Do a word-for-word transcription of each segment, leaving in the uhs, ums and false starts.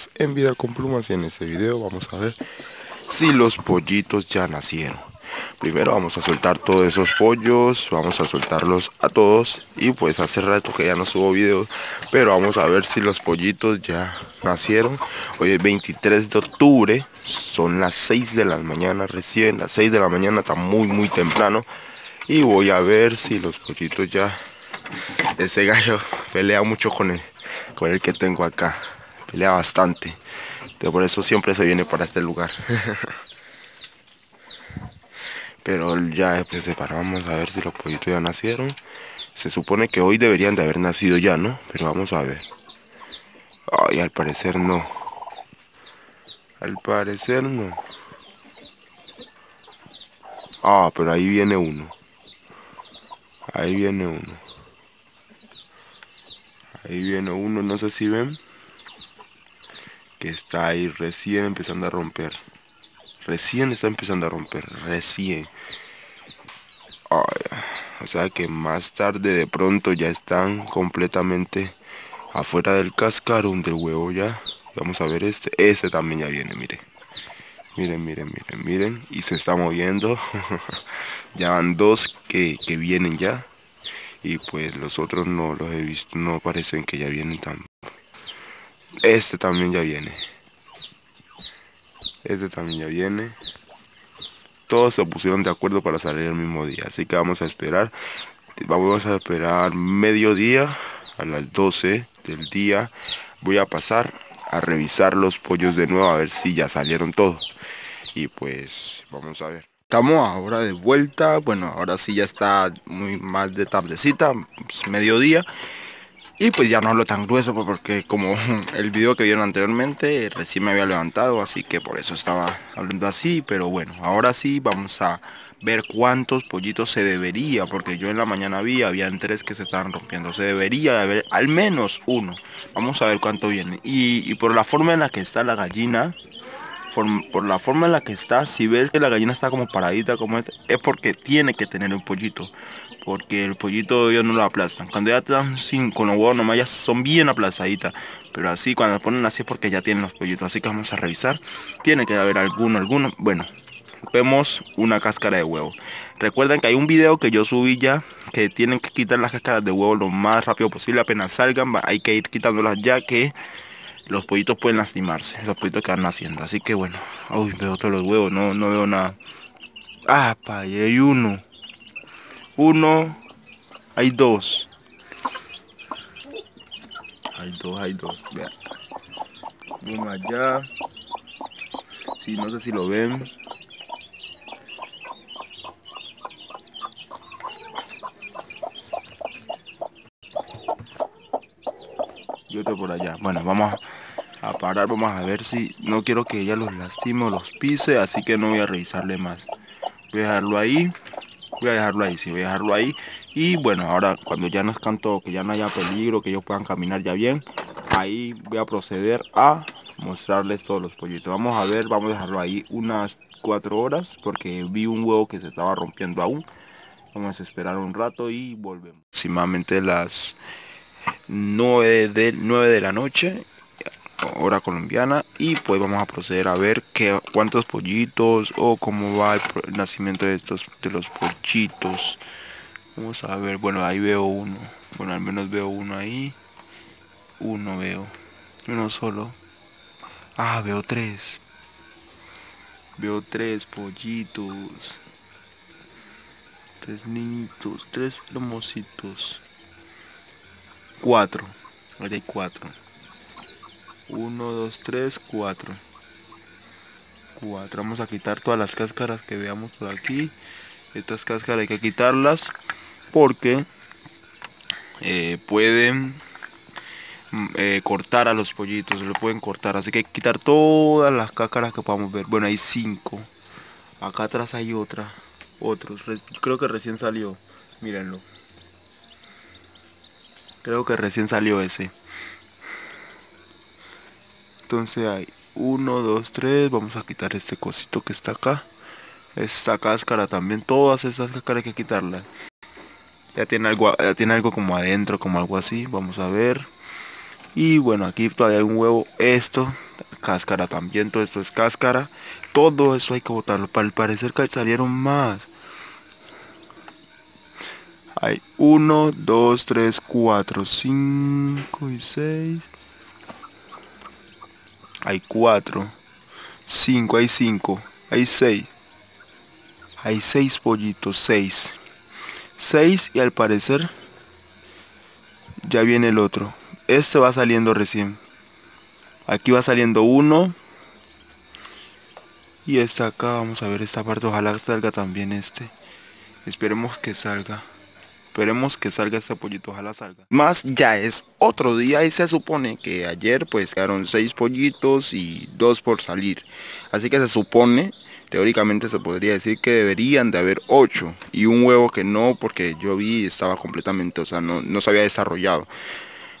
más en Vida con Plumas, y en este video vamos a ver si los pollitos ya nacieron. Primero vamos a soltar todos esos pollos, vamos a soltarlos a todos. Y pues hace rato que ya no subo videos, pero vamos a ver si los pollitos ya nacieron. Hoy es veintitrés de octubre, son las seis de la mañana recién, las seis de la mañana, está muy muy temprano. Y voy a ver si los pollitos ya... Ese gallo pelea mucho con el, con el que tengo acá, pelea bastante. Entonces por eso siempre se viene para este lugar. Pero ya después separamos a ver si los pollitos ya nacieron. Se supone que hoy deberían de haber nacido ya, ¿no? Pero vamos a ver. Ay, al parecer no. Al parecer no. Ah, pero ahí viene uno. Ahí viene uno. Ahí viene uno, no sé si ven. Que está ahí recién empezando a romper. Recién está empezando a romper, recién. Oh, yeah. O sea que más tarde de pronto ya están completamente afuera del cascarón del huevo ya. Vamos a ver este, este también ya viene, miren. Miren, miren, miren, miren. Y se está moviendo. Ya van dos que, que vienen ya. Y pues los otros no los he visto, no parecen que ya vienen tampoco. Este también ya viene. Este también ya viene. Todos se pusieron de acuerdo para salir el mismo día. Así que vamos a esperar. Vamos a esperar mediodía. A las doce del día. Voy a pasar a revisar los pollos de nuevo. A ver si ya salieron todos. Y pues vamos a ver. Estamos ahora de vuelta. Bueno, ahora sí ya está muy más de tardecita, pues mediodía. Y pues ya no hablo tan grueso porque como el video que vieron anteriormente recién me había levantado, así que por eso estaba hablando así. Pero bueno, ahora sí vamos a ver cuántos pollitos se debería, porque yo en la mañana vi, habían tres que se estaban rompiendo. Se debería haber al menos uno. Vamos a ver cuánto viene. Y, y por la forma en la que está la gallina, Por, por la forma en la que está, si ves que la gallina está como paradita, como es, es porque tiene que tener un pollito, porque el pollito ellos no lo aplastan. Cuando ya están sin, con los huevos nomás ya son bien aplastaditas, pero así cuando lo ponen así es porque ya tienen los pollitos. Así que vamos a revisar, tiene que haber alguno, alguno. Bueno, vemos una cáscara de huevo. Recuerden que hay un video que yo subí ya, que tienen que quitar las cáscaras de huevo lo más rápido posible. Apenas salgan hay que ir quitándolas ya que los pollitos pueden lastimarse, los pollitos que van naciendo. Así que bueno, uy, veo todos los huevos, no, no veo nada. Ah, pa, ahí hay uno. Uno, hay dos. Hay dos, hay dos, vean. Uno allá. Sí, no sé si lo ven. Y otro por allá. Bueno, vamos a parar, vamos a ver si... No quiero que ella los lastime o los pise, así que no voy a revisarle más. Voy a dejarlo ahí. Voy a dejarlo ahí, sí, voy a dejarlo ahí. Y bueno, ahora cuando ya no están todos, que ya no haya peligro, que ellos puedan caminar ya bien, ahí voy a proceder a mostrarles todos los pollitos. Vamos a ver, vamos a dejarlo ahí unas cuatro horas, porque vi un huevo que se estaba rompiendo aún. Vamos a esperar un rato y volvemos. Aproximadamente las... nueve de la noche, hora colombiana. Y pues vamos a proceder a ver qué, cuántos pollitos o cómo va el, el nacimiento de estos, de los pollitos. Vamos a ver. Bueno, ahí veo uno. Bueno, al menos veo uno ahí. Uno veo. Uno solo. Ah, veo tres. Veo tres pollitos. Tres niñitos. Tres hermositos. Cuatro, ahora hay cuatro. Uno, dos, tres, cuatro. Cuatro. Vamos a quitar todas las cáscaras que veamos por aquí. Estas cáscaras hay que quitarlas porque eh, pueden eh, cortar a los pollitos, se lo pueden cortar. Así que hay que quitar todas las cáscaras que podamos ver. Bueno, hay cinco. Acá atrás hay otra, otros. Creo que recién salió. Mírenlo. Creo que recién salió ese. Entonces hay uno, dos, tres. Vamos a quitar este cosito que está acá. Esta cáscara también. Todas estas cáscaras hay que quitarlas. Ya tiene algo, ya tiene algo como adentro, como algo así. Vamos a ver. Y bueno, aquí todavía hay un huevo. Esto cáscara también, todo esto es cáscara, todo eso hay que botarlo. Al parecer que salieron más. Hay uno, dos, tres, cuatro, cinco y seis. Hay cuatro, cinco, hay cinco, hay seis. Hay seis pollitos, seis. seis y al parecer ya viene el otro. Este va saliendo recién. Aquí va saliendo uno. Y esta acá, vamos a ver esta parte, ojalá salga también este. Esperemos que salga. Esperemos que salga este pollito, ojalá salga. Más ya es otro día y se supone que ayer pues quedaron seis pollitos y dos por salir. Así que se supone, teóricamente se podría decir que deberían de haber ocho. Y un huevo que no, porque yo vi estaba completamente, o sea, no, no se había desarrollado.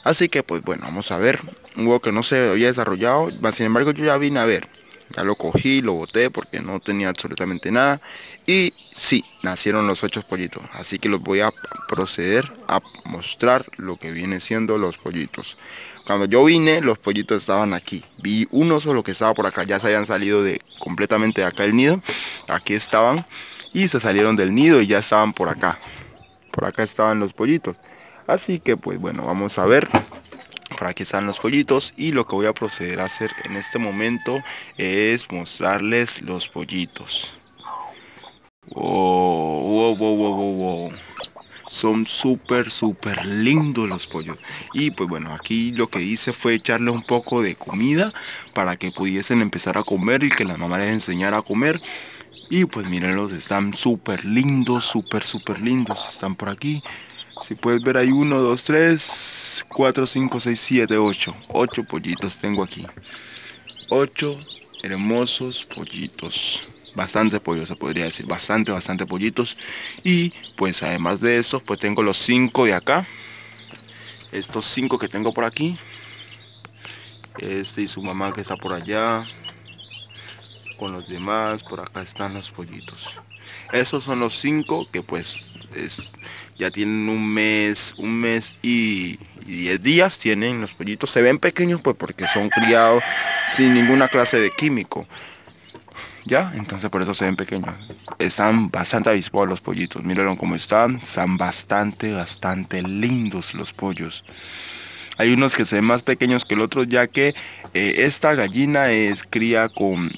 Así que pues bueno, vamos a ver. Un huevo que no se había desarrollado, sin embargo yo ya vine a ver. Ya lo cogí, lo boté porque no tenía absolutamente nada. Y sí, nacieron los ocho pollitos. Así que los voy a proceder a mostrar lo que viene siendo los pollitos. Cuando yo vine, los pollitos estaban aquí. Vi uno solo que estaba por acá. Ya se habían salido de completamente de acá el nido. Aquí estaban. Y se salieron del nido y ya estaban por acá. Por acá estaban los pollitos. Así que pues bueno, vamos a ver. Por aquí están los pollitos y lo que voy a proceder a hacer en este momento es mostrarles los pollitos. Wow, wow, wow, wow, wow. Son súper, súper lindos los pollos. Y pues bueno, aquí lo que hice fue echarle un poco de comida para que pudiesen empezar a comer y que la mamá les enseñara a comer. Y pues mírenlos, están súper lindos, súper, súper lindos. Están por aquí. Si puedes ver hay uno, dos, tres, cuatro, cinco, seis, siete, ocho. ocho pollitos tengo aquí. ocho hermosos pollitos. Bastante pollo se podría decir. Bastante, bastante pollitos. Y pues además de estos, pues tengo los cinco de acá. Estos cinco que tengo por aquí. Este y su mamá que está por allá. Con los demás, por acá están los pollitos. Esos son los cinco que pues... Es, ya tienen un mes, un mes y diez días tienen los pollitos. Se ven pequeños pues porque son criados sin ninguna clase de químico. Ya, entonces por eso se ven pequeños. Están bastante avispados los pollitos. Mírenlo cómo están. Están bastante, bastante lindos los pollos. Hay unos que se ven más pequeños que el otro, ya que eh, esta gallina es cría con...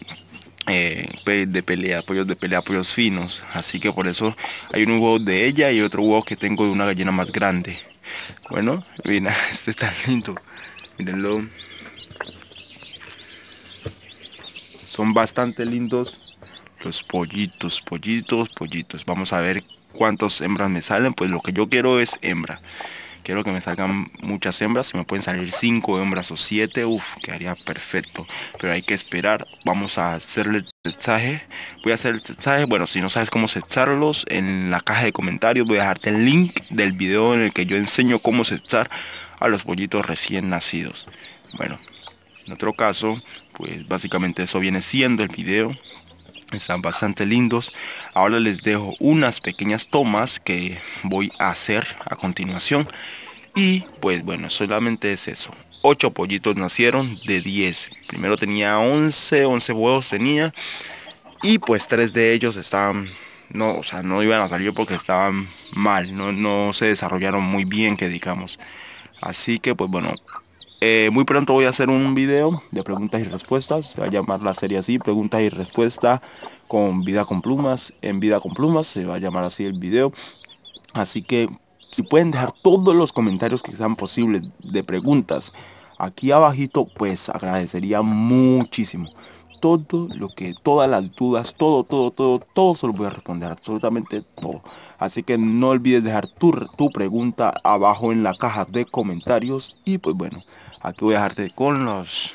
Eh, de pelea, pollos de pelea, pollos finos. Así que por eso hay un huevo de ella y otro huevo que tengo de una gallina más grande. Bueno, mira, este es tan lindo. Mírenlo. Son bastante lindos los pollitos, pollitos, pollitos. Vamos a ver cuántos hembras me salen. Pues lo que yo quiero es hembra. Quiero que me salgan muchas hembras. Si me pueden salir cinco hembras o siete, uff, quedaría perfecto. Pero hay que esperar. Vamos a hacerle el testaje. Voy a hacer el testaje. Bueno, si no sabes cómo testarlos, en la caja de comentarios voy a dejarte el link del video en el que yo enseño cómo testar a los pollitos recién nacidos. Bueno, en otro caso, pues básicamente eso viene siendo el video. Están bastante lindos. Ahora les dejo unas pequeñas tomas que voy a hacer a continuación. Y pues bueno, solamente es eso. ocho pollitos nacieron de diez. Primero tenía once, once huevos tenía. Y pues tres de ellos estaban... No, o sea, no iban a salir porque estaban mal. No, no se desarrollaron muy bien, que digamos. Así que pues bueno... Eh, muy pronto voy a hacer un video de preguntas y respuestas. Se va a llamar la serie así, preguntas y respuestas con Vida con Plumas. En Vida con Plumas se va a llamar así el video. Así que si pueden dejar todos los comentarios que sean posibles de preguntas aquí abajito, pues agradecería muchísimo. Todo lo que, todas las dudas, todo, todo, todo, todo se lo voy a responder, absolutamente todo. Así que no olvides dejar tu, tu pregunta abajo en la caja de comentarios. Y pues bueno, aquí voy a dejarte con los...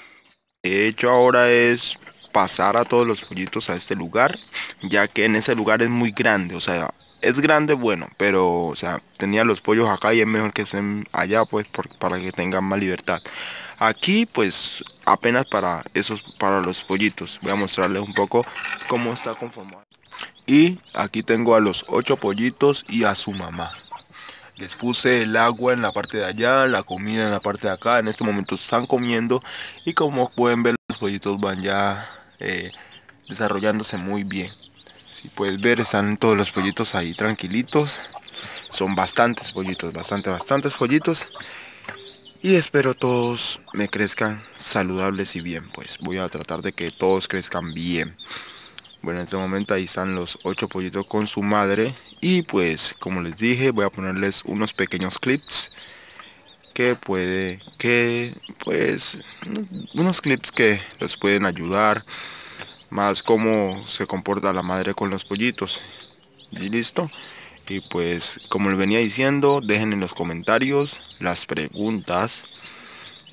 De hecho ahora es pasar a todos los pollitos a este lugar, ya que en ese lugar es muy grande, o sea... Es grande, bueno, pero, o sea, tenía los pollos acá y es mejor que estén allá, pues, por, para que tengan más libertad. Aquí, pues, apenas para esos, para los pollitos. Voy a mostrarles un poco cómo está conformado. Y aquí tengo a los ocho pollitos y a su mamá. Les puse el agua en la parte de allá, la comida en la parte de acá. En este momento están comiendo y como pueden ver los pollitos van ya eh, desarrollándose muy bien. Si puedes ver, están todos los pollitos ahí tranquilitos. Son bastantes pollitos, bastante, bastantes pollitos. Y espero todos me crezcan saludables y bien. Pues voy a tratar de que todos crezcan bien. Bueno, en este momento ahí están los ocho pollitos con su madre. Y pues como les dije, voy a ponerles unos pequeños clips que puede que pues unos clips que los pueden ayudar más cómo se comporta la madre con los pollitos. Y listo. Y pues como les venía diciendo, dejen en los comentarios las preguntas.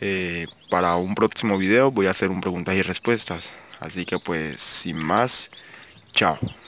Eh, para un próximo video voy a hacer un preguntas y respuestas. Así que pues sin más, chao.